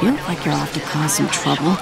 You look like you're off to cause some trouble.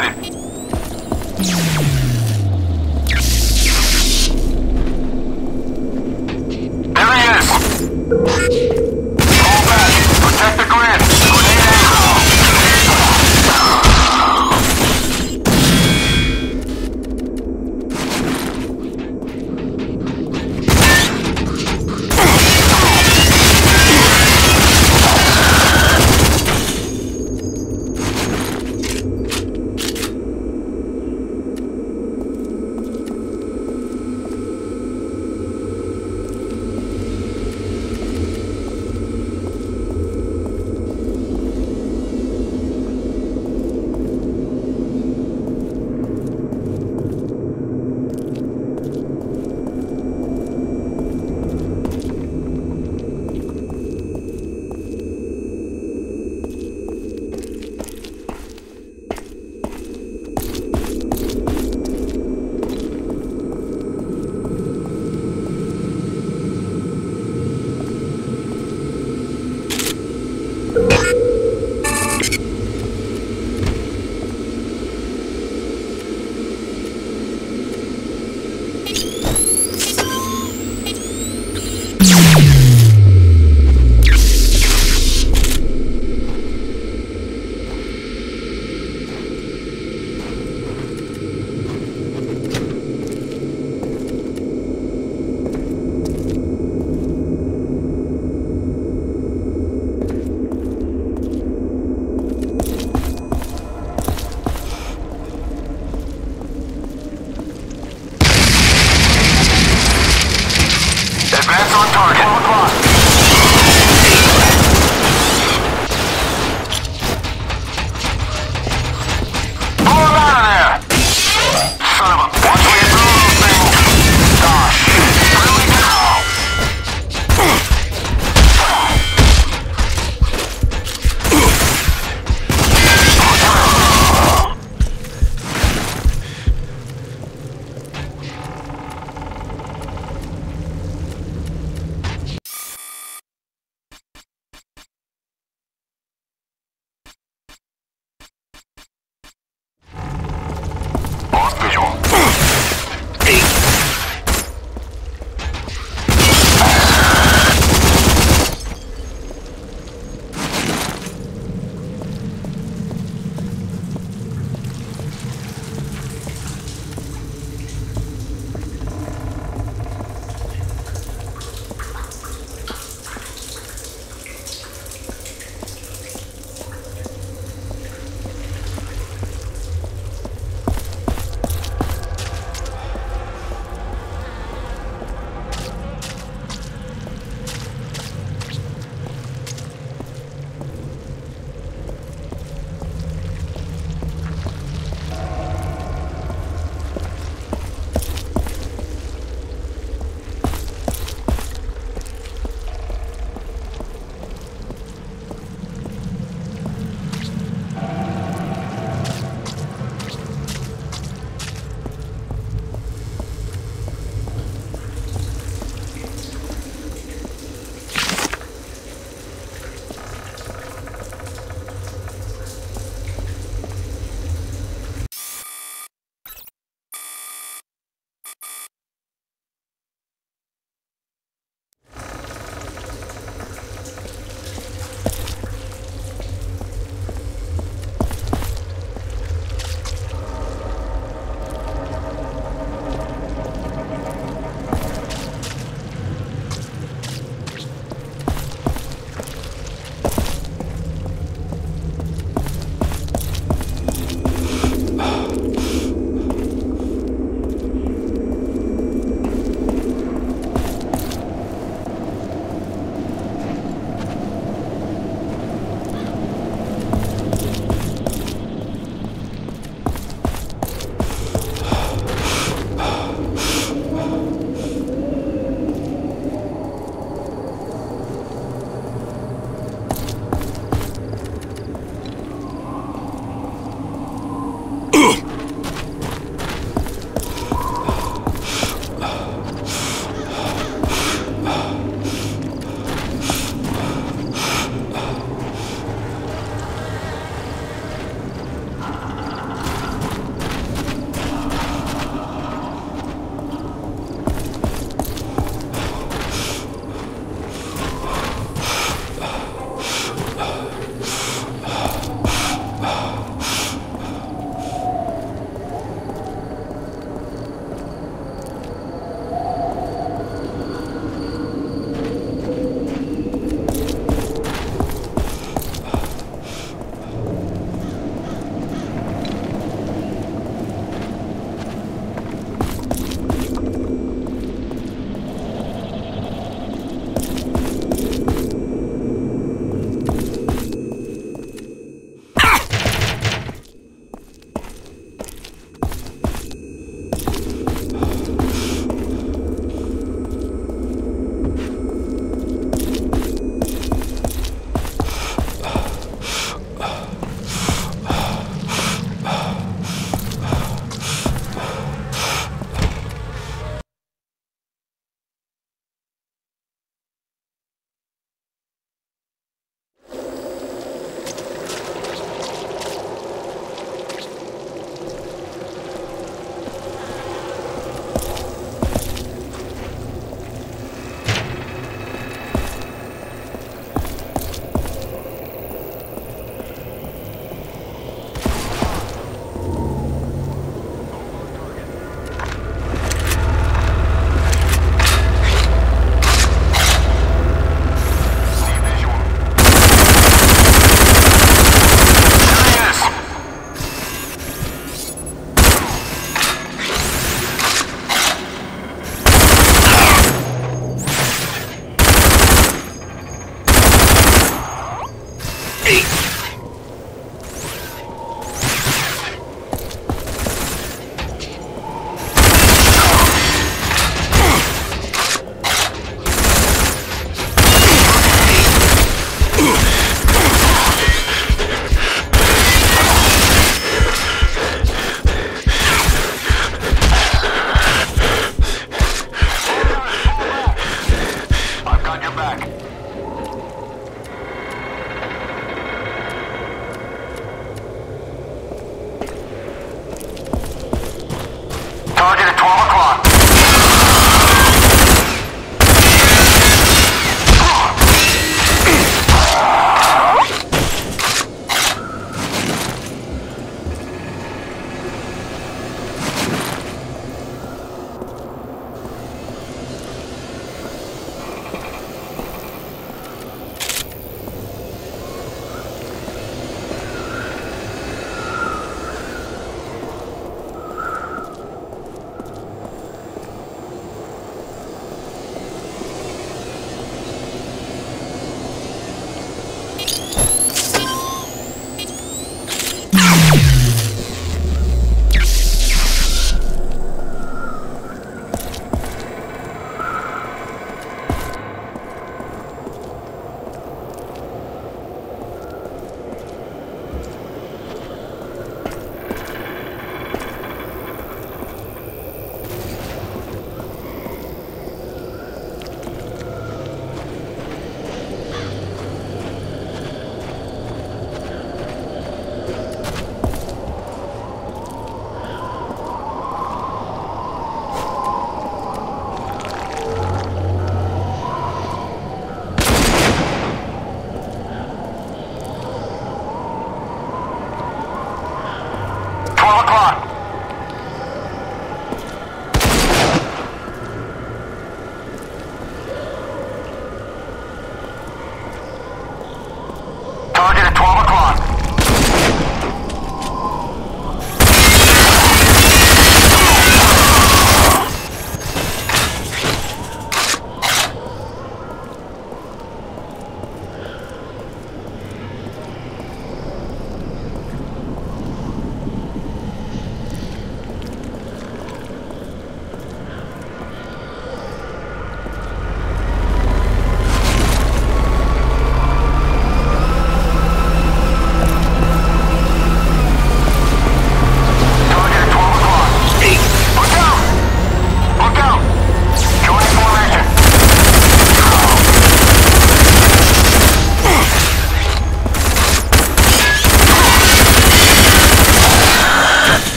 got it. There he is. Fall back. Protect the grid. Grenade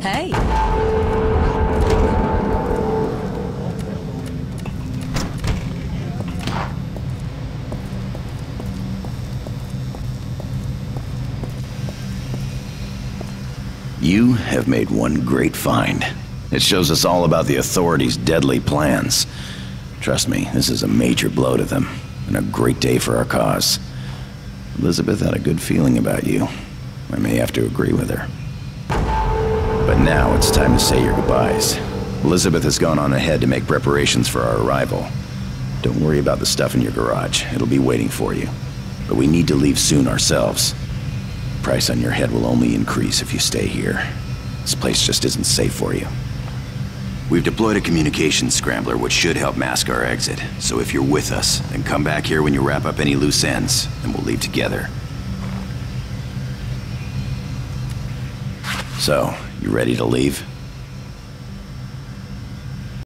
Hey. You have made one great find. It shows us all about the authorities' deadly plans. Trust me, this is a major blow to them, and a great day for our cause. Elizabeth had a good feeling about you. I may have to agree with her. But now it's time to say your goodbyes. Elizabeth has gone on ahead to make preparations for our arrival. Don't worry about the stuff in your garage. It'll be waiting for you. But we need to leave soon ourselves. The price on your head will only increase if you stay here. This place just isn't safe for you. We've deployed a communications scrambler, which should help mask our exit. So if you're with us, then come back here when you wrap up any loose ends, and we'll leave together. So, you ready to leave?